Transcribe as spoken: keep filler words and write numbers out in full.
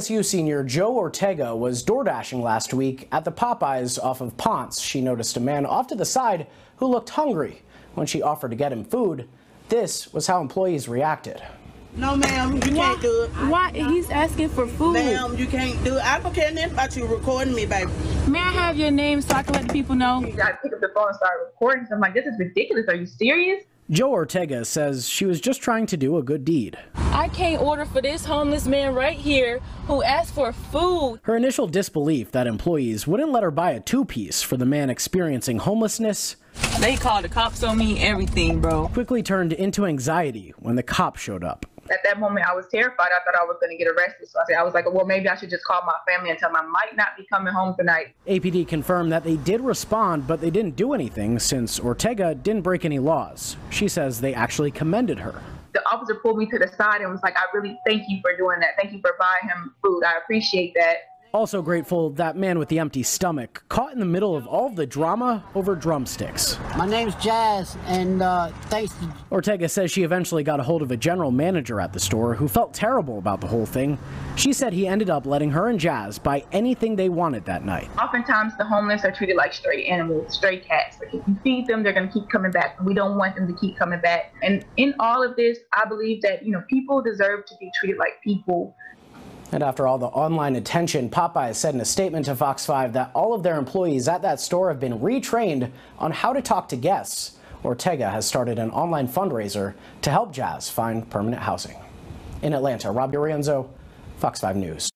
S U senior Joe Ortega was door dashing last week at the Popeyes off of Ponce. She noticed a man off to the side who looked hungry. When she offered to get him food, this was how employees reacted. No, ma'am, you why, can't do it. Why? He's asking for food. Ma'am, you can't do it. I don't care nothing about you recording me, baby. May I have your name so I can let the people know? You gotta pick up the phone and start recording. So I'm like, this is ridiculous. Are you serious? Joe Ortega says she was just trying to do a good deed. I can't order for this homeless man right here who asked for food. Her initial disbelief that employees wouldn't let her buy a two-piece for the man experiencing homelessness. They called the cops on me, everything, bro. Quickly turned into anxiety when the cop showed up. At that moment, I was terrified. I thought I was going to get arrested. So I said, I was like, well, maybe I should just call my family and tell them I might not be coming home tonight. A P D confirmed that they did respond, but they didn't do anything since Ortega didn't break any laws. She says they actually commended her. The officer pulled me to the side and was like, I really thank you for doing that. Thank you for buying him food. I appreciate that. Also grateful, that man with the empty stomach caught in the middle of all the drama over drumsticks. My name's Jazz, and uh, thanks to... Ortega says she eventually got a hold of a general manager at the store who felt terrible about the whole thing. She said he ended up letting her and Jazz buy anything they wanted that night. Oftentimes, the homeless are treated like stray animals, stray cats. Like, if you feed them, they're going to keep coming back. We don't want them to keep coming back. And in all of this, I believe that, you know, people deserve to be treated like people. And after all the online attention, Popeyes said in a statement to Fox five that all of their employees at that store have been retrained on how to talk to guests. Ortega has started an online fundraiser to help Jazz find permanent housing. In Atlanta, Rob DiRienzo, Fox five News.